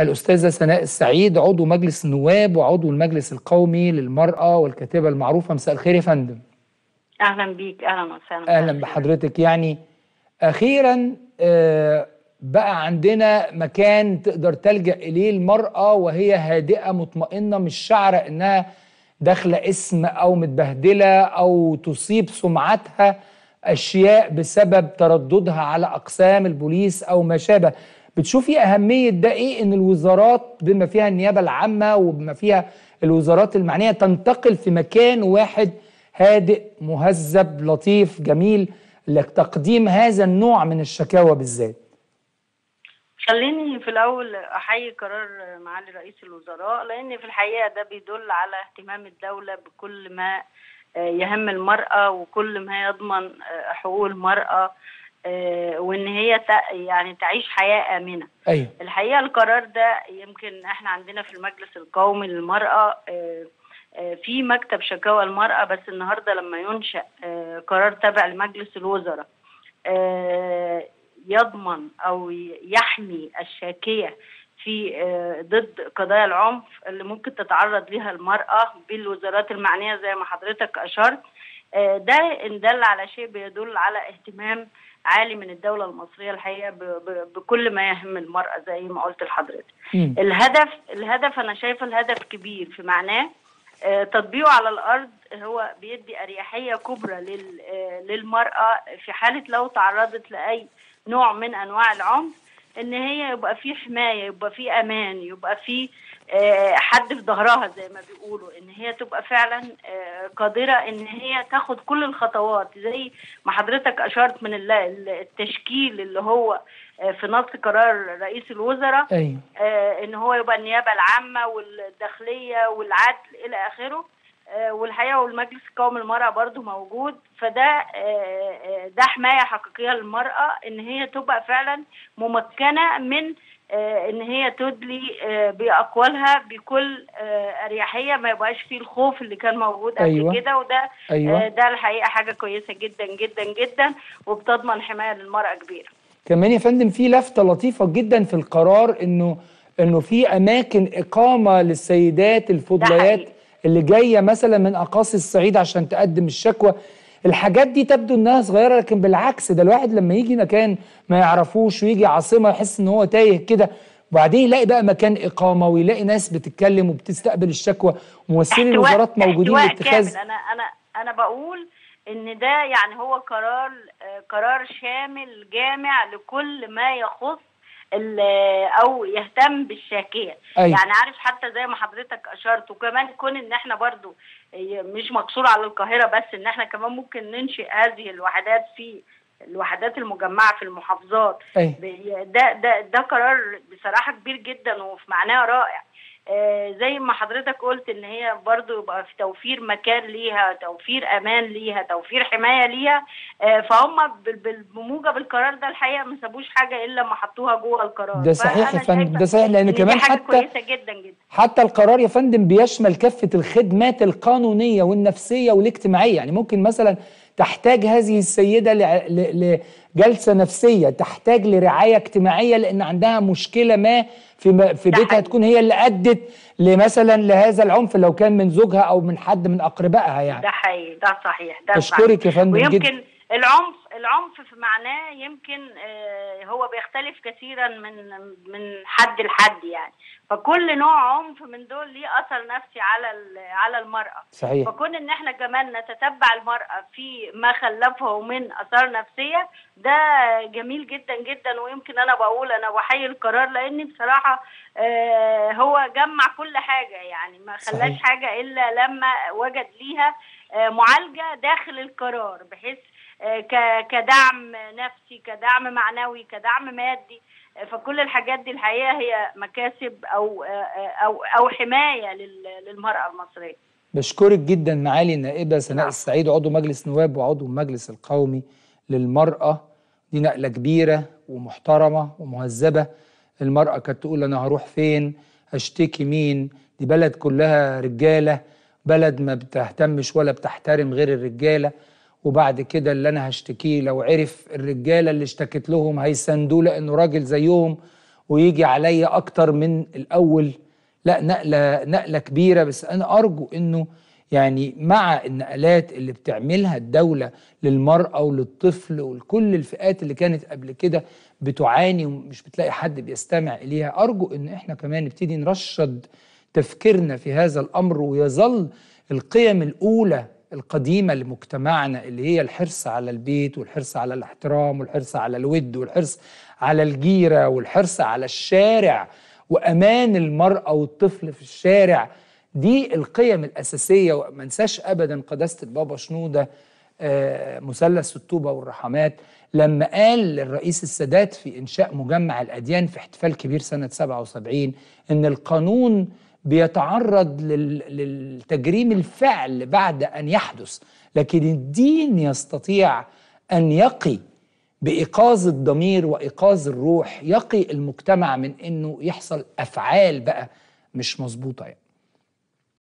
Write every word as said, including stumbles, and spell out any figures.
الأستاذة سناء السعيد عضو مجلس النواب وعضو المجلس القومي للمرأة والكاتبة المعروفة. مساء الخير يا فندم. أهلا بيك. أهلا وسهلا. أهلا بحضرتك. يعني أخيرا آه بقى عندنا مكان تقدر تلجأ إليه المرأة وهي هادئة مطمئنة، مش شعرة إنها داخلة اسم أو متبهدلة أو تصيب سمعتها أشياء بسبب ترددها على أقسام البوليس أو ما شابه. بتشوفي أهمية ده إيه، إن الوزارات بما فيها النيابة العامة وبما فيها الوزارات المعنية تنتقل في مكان واحد هادئ مهذب لطيف جميل لتقديم هذا النوع من الشكاوى بالذات؟ خليني في الأول أحيي قرار معالي رئيس الوزراء، لأن في الحقيقة ده بيدل على اهتمام الدولة بكل ما يهم المرأة وكل ما يضمن حقوق المرأة وإن هي يعني تعيش حياة آمنة. أيوة. الحقيقة القرار ده يمكن إحنا عندنا في المجلس القومي للمرأة في مكتب شكاوى المرأة، بس النهاردة لما ينشأ قرار تابع لمجلس الوزراء يضمن أو يحمي الشاكية في ضد قضايا العنف اللي ممكن تتعرض ليها المرأة بالوزارات المعنية زي ما حضرتك أشرت، ده إن دل على شيء بيدل على اهتمام عالي من الدولة المصرية الحقيقة بكل ما يهم المرأة زي ما قلت لحضرتك. الهدف الهدف أنا شايفة الهدف كبير، في معناه تطبيقه على الأرض هو بيدي أريحية كبرى للمرأة في حالة لو تعرضت لأي نوع من أنواع العنف، إن هي يبقى في حماية، يبقى في أمان، يبقى في حد في ظهرها زي ما بيقولوا، إن هي تبقى فعلا قادرة إن هي تاخد كل الخطوات زي ما حضرتك أشارت من التشكيل اللي هو في نص قرار رئيس الوزراء. أيوة. إن هو يبقى النيابة العامة والداخلية والعدل إلى آخره، والحقيقة والمجلس القومي للمرأة برضو موجود، فده ده حماية حقيقية للمرأة إن هي تبقى فعلا ممكنة من إن هي تدلي بأقوالها بكل أريحية، ما يبقاش فيه الخوف اللي كان موجود قبل. أيوة. كده وده. أيوة. ده الحقيقة حاجة كويسة جدا جدا جدا وبتضمن حماية للمرأة كبيرة. كمان يا فندم في لفتة لطيفة جدا في القرار إنه إنه في أماكن إقامة للسيدات الفضليات اللي جاية مثلا من أقاصي الصعيد عشان تقدم الشكوى. الحاجات دي تبدو إنها صغيرة، لكن بالعكس ده الواحد لما يجي مكان ما يعرفوش ويجي عاصمة يحس إن هو تايه كده، وبعدين يلاقي بقى مكان إقامة ويلاقي ناس بتتكلم وبتستقبل الشكوى وممثلي الوزارات موجودين لاتخاذ. أنا أنا أنا بقول إن ده يعني هو قرار قرار شامل جامع لكل ما يخص او يهتم بالشاكيه. أيوة. يعني عارف حتى زي ما حضرتك اشرت، وكمان كون ان احنا برضو مش مقصور على القاهره بس، ان احنا كمان ممكن ننشئ هذه الوحدات في الوحدات المجمعه في المحافظات. أيوة. ده ده ده قرار بصراحه كبير جدا وفي معناه رائع. آه زي ما حضرتك قلت ان هي برضو يبقى في توفير مكان ليها، توفير امان ليها، توفير حمايه ليها. آه فهم بموجب القرار ده الحقيقه ما سابوش حاجه الا لما حطوها جوه القرار. ده صحيح يا فندم، ده صحيح، لان كمان حاجة حتى كويسة جدا جدا. حتى القرار يا فندم بيشمل كافه الخدمات القانونيه والنفسيه والاجتماعيه، يعني ممكن مثلا تحتاج هذه السيده لجلسه نفسيه، تحتاج لرعايه اجتماعيه لان عندها مشكله ما في في بيتها تكون هي اللي ادت لمثلا لهذا العنف لو كان من زوجها او من حد من اقربائها. يعني ده حقيقي، ده صحيح، ده اشكرك يا فندم جدا. ويمكن العنف العنف في معناه يمكن هو بيختلف كثيرا من من حد لحد، يعني فكل نوع عنف من دول ليه اثر نفسي على على المراه. صحيح. فكون ان احنا كمان نتتبع المراه في ما خلفه من اثار نفسيه ده جميل جدا جدا، ويمكن انا بقول انا بحيي القرار لان بصراحه هو جمع كل حاجه، يعني ما خلاش حاجه الا لما وجد ليها معالجه داخل القرار، بحيث كدعم نفسي، كدعم معنوي، كدعم مادي. فكل الحاجات دي الحقيقه هي مكاسب او او او حمايه للمراه المصريه. بشكرك جدا معالي النائبه سناء السعيد عضو مجلس نواب وعضو المجلس القومي للمراه. دي نقله كبيره ومحترمه ومهذبه. المراه كانت تقول انا هروح فين؟ هشتكي مين؟ دي بلد كلها رجاله، بلد ما بتهتمش ولا بتحترم غير الرجاله، وبعد كده اللي انا هشتكيه لو عرف الرجاله اللي اشتكت لهم هيساندوه لانه راجل زيهم، ويجي عليا اكتر من الاول. لا، نقله نقله كبيره. بس انا ارجو انه يعني مع النقلات اللي بتعملها الدوله للمراه وللطفل ولكل الفئات اللي كانت قبل كده بتعاني ومش بتلاقي حد بيستمع اليها، ارجو ان احنا كمان نبتدي نرشد تفكيرنا في هذا الامر، ويظل القيم الاولى القديمه لمجتمعنا اللي هي الحرص على البيت والحرص على الاحترام والحرص على الود والحرص على الجيره والحرص على الشارع وامان المراه والطفل في الشارع. دي القيم الاساسيه، وما انساش ابدا قداسه البابا شنودة مثلث الطوبه والرحمات لما قال للرئيس السادات في انشاء مجمع الاديان في احتفال كبير سنه سبعة وسبعين ان القانون بيتعرض للتجريم الفعل بعد أن يحدث، لكن الدين يستطيع أن يقي بإيقاظ الضمير وإيقاظ الروح، يقي المجتمع من أنه يحصل أفعال بقى مش مظبوطة يعني.